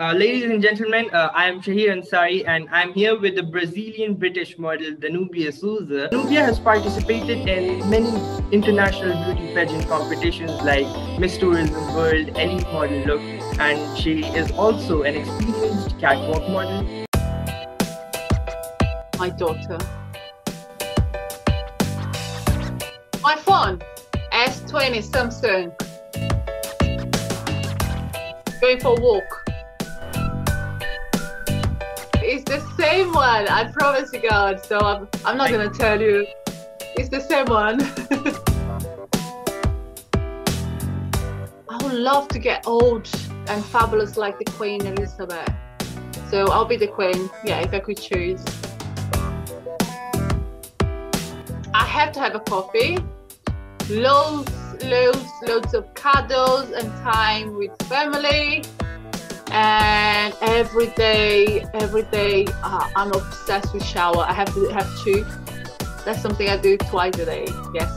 Ladies and gentlemen, I'm Shahid Ansari and I'm here with the Brazilian-British model Danubia Sousa. Danubia has participated in many international beauty pageant competitions like Miss Tourism World, Elite Model Look, and she is also an experienced catwalk model. My daughter. My phone, S20 Samsung. Going for a walk. It's the same one, I promise you God, so I'm not going to tell you. It's the same one. I would love to get old and fabulous like the Queen Elizabeth. So I'll be the Queen, yeah, if I could choose. I have to have a coffee, loads of cuddles and time with family. And every day, I'm obsessed with shower. I have to have two. That's something I do twice a day, yes.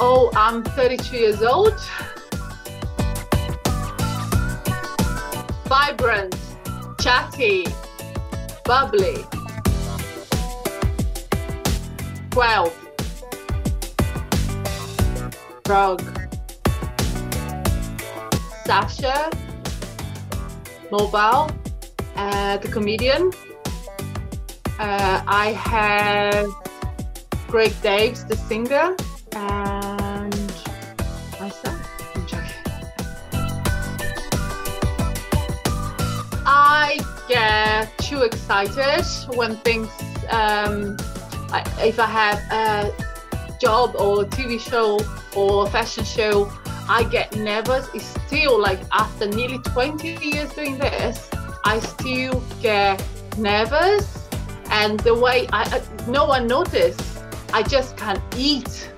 Oh, I'm 32 years old. Vibrant, chatty, bubbly. 12. Frog. Sasha, Mobile, the comedian. I have Greg Davies, the singer, and myself. I'm joking. I get too excited when things, if I have a job or a TV show or a fashion show, I get nervous. It's still like after nearly 20 years doing this, I still get nervous. And the way no one noticed, I just can't eat.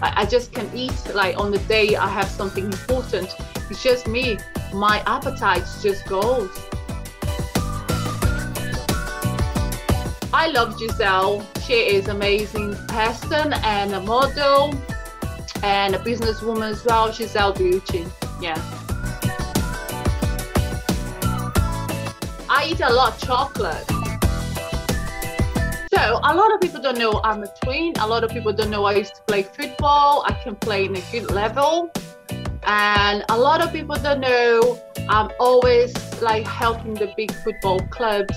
I just can't eat like on the day I have something important. It's just me, my appetite just goes. I love Giselle. She is an amazing person and a model. And a businesswoman as well, she's L Beauty, yeah. I eat a lot of chocolate. So a lot of people don't know I'm a twin, a lot of people don't know I used to play football, I can play in a good level. And a lot of people don't know I'm always like helping the big football clubs,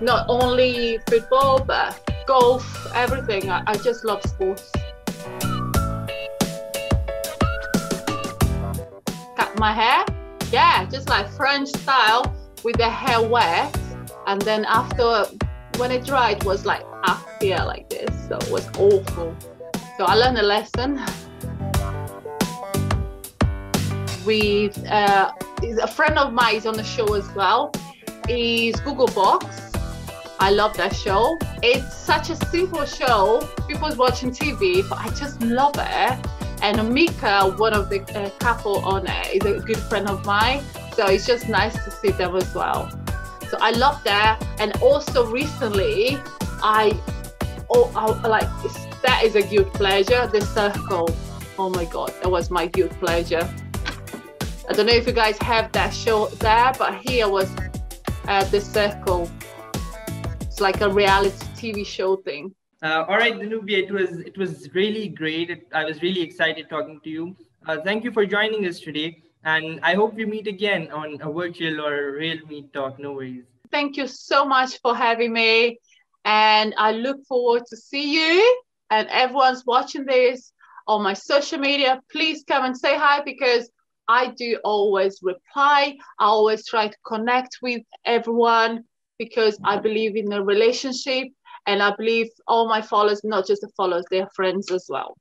not only football, but golf, everything. I just love sports. My hair, yeah, just like French style with the hair wet, and then after when it dried it was like up here like this, so it was awful. So I learned a lesson. With a friend of mine is on the show as well, is Google Box. I love that show. It's such a simple show, people's watching TV, but I just love it. And Mika, one of the couple on it, is a good friend of mine. So it's just nice to see them as well. So I love that. And also recently, that is a guilt pleasure, The Circle. Oh my God, that was my guilt pleasure. I don't know if you guys have that show there, but here was The Circle. It's like a reality TV show thing. All right, Danubia, it was really great. I was really excited talking to you. Thank you for joining us today. And I hope we meet again on a virtual or a real meet talk. No worries. Thank you so much for having me. And I look forward to see you. And everyone's watching this on my social media. Please come and say hi, because I do always reply. I always try to connect with everyone, because I believe in a relationship. And I believe all my followers, not just the followers, they're friends as well.